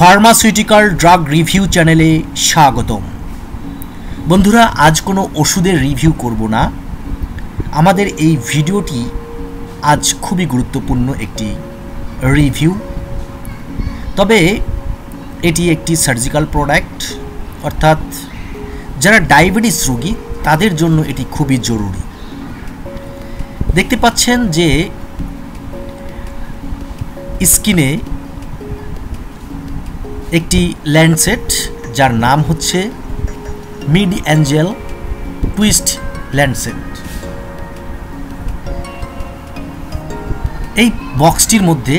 Pharmaceutical drug review চ্যানেলে স্বাগতম। বন্ধুরা, আজ কোনো ওষুধের রিভিউ করব না। আমাদের এই ভিডিওটি আজ খুবই গুরুত্বপূর্ণ একটি রিভিউ। তবে এটি একটি সার্জিক্যাল প্রোডাক্ট, অর্থাৎ যারা ডায়াবেটিস রোগী তাদের জন্য এটি খুবই জরুরি। দেখতে পাচ্ছেন যে স্কিনে একটি ল্যান্ডসেট, যার নাম হচ্ছে মিডি অ্যাঞ্জেল টুইস্ট ল্যান্ডসেট। এই বক্সটির মধ্যে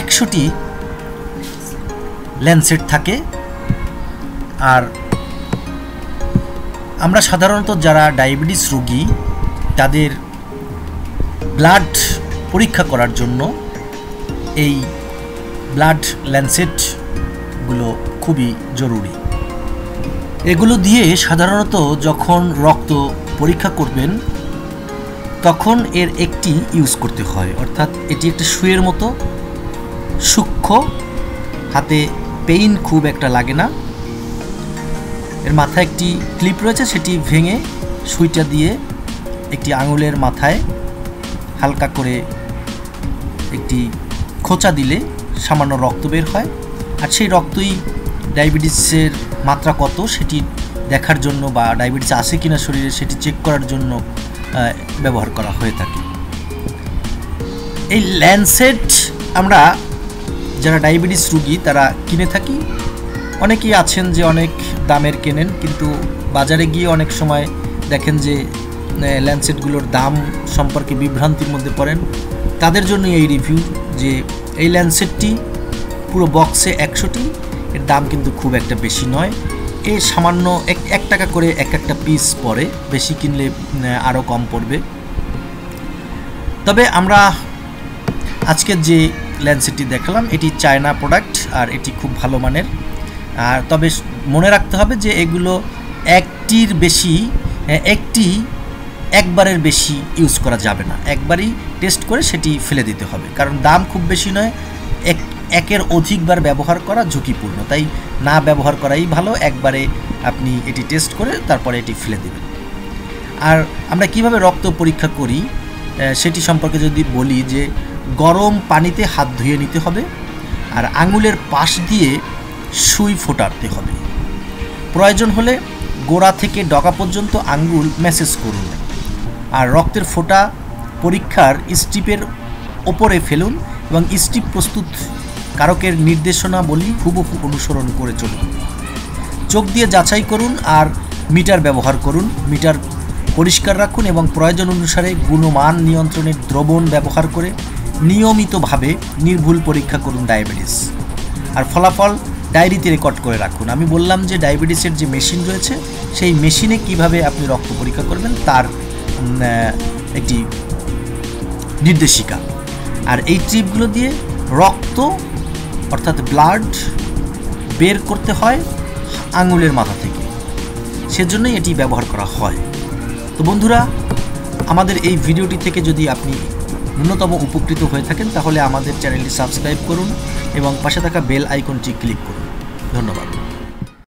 100টি ল্যান্ডসেট থাকে। আর আমরা সাধারণত যারা ডায়াবেটিস রোগী তাদের ব্লাড পরীক্ষা করার জন্য এই ব্লাড ল্যান্ডসেটগুলো খুবই জরুরি। এগুলো দিয়ে সাধারণত যখন রক্ত পরীক্ষা করবেন তখন এর একটি ইউজ করতে হয়, অর্থাৎ এটি একটা সুয়ের মতো সূক্ষ্ম, হাতে পেইন খুব একটা লাগে না। এর মাথায় একটি ক্লিপ রয়েছে, সেটি ভেঙে সুইটা দিয়ে একটি আঙুলের মাথায় হালকা করে একটি খোঁচা দিলে সামান্য রক্ত বের হয়। আর সেই রক্তই ডায়াবেটিসের মাত্রা কত সেটি দেখার জন্য বা ডায়াবেটিস আছে কিনা শরীরে সেটি চেক করার জন্য ব্যবহার করা হয়ে থাকে। এই ল্যান্ডসেট আমরা যারা ডায়াবেটিস রুগী তারা কিনে থাকি। অনেকেই আছেন যে অনেক দামের কেনেন, কিন্তু বাজারে গিয়ে অনেক সময় দেখেন যে ল্যান্ডসেটগুলোর দাম সম্পর্কে বিভ্রান্তির মধ্যে পড়েন। তাদের জন্য এই রিভিউ যে এই ল্যান্ডসেটটি পুরো বক্সে 100টি, এর দাম কিন্তু খুব একটা বেশি নয়। এ সামান্য 1 টাকা করে একটা পিস পড়ে, বেশি কিনলে আরও কম পড়বে। তবে আমরা আজকে যে ল্যান্ডসেটটি দেখালাম এটি চায়না প্রোডাক্ট, আর এটি খুব ভালো মানের। আর তবে মনে রাখতে হবে যে এগুলো একবারের বেশি ইউজ করা যাবে না। একবারই টেস্ট করে সেটি ফেলে দিতে হবে, কারণ দাম খুব বেশি নয়। একের অধিকবার ব্যবহার করা ঝুঁকিপূর্ণ, তাই না ব্যবহার করাই ভালো। একবারে আপনি এটি টেস্ট করে তারপরে এটি ফেলে দেবেন। আর আমরা কিভাবে রক্ত পরীক্ষা করি সেটি সম্পর্কে যদি বলি, যে গরম পানিতে হাত ধুয়ে নিতে হবে, আর আঙুলের পাশ দিয়ে সুই ফোটাতে হবে। প্রয়োজন হলে গোড়া থেকে ডগা পর্যন্ত আঙুল ম্যাসেজ করুন, আর রক্তের ফোঁটা পরীক্ষার স্ট্রিপের ওপরে ফেলুন এবং স্ট্রিপ প্রস্তুত কারকের নির্দেশনাবলী হুবহু অনুসরণ করে চলুন। চোখ দিয়ে যাচাই করুন, আর মিটার ব্যবহার করুন। মিটার পরিষ্কার রাখুন এবং প্রয়োজন অনুসারে গুণমান নিয়ন্ত্রণের দ্রবণ ব্যবহার করে নিয়মিতভাবে নির্ভুল পরীক্ষা করুন ডায়াবেটিস। আর ফলাফল ডায়েরিতে রেকর্ড করে রাখুন। আমি বললাম যে ডায়াবেটিসের যে মেশিন রয়েছে সেই মেশিনে কিভাবে আপনি রক্ত পরীক্ষা করবেন তার একটি নির্দেশিকা। আর এই টিপগুলো দিয়ে রক্ত অর্থাৎ ব্লাড বের করতে হয় আঙুলের মাথা থেকে, সেজন্যই এটি ব্যবহার করা হয়। তো বন্ধুরা, আমাদের এই ভিডিওটি থেকে যদি আপনি ন্যূনতম উপকৃত হয়ে থাকেন তাহলে আমাদের চ্যানেলটি সাবস্ক্রাইব করুন এবং পাশে থাকা বেল আইকনটি ক্লিক করুন। ধন্যবাদ।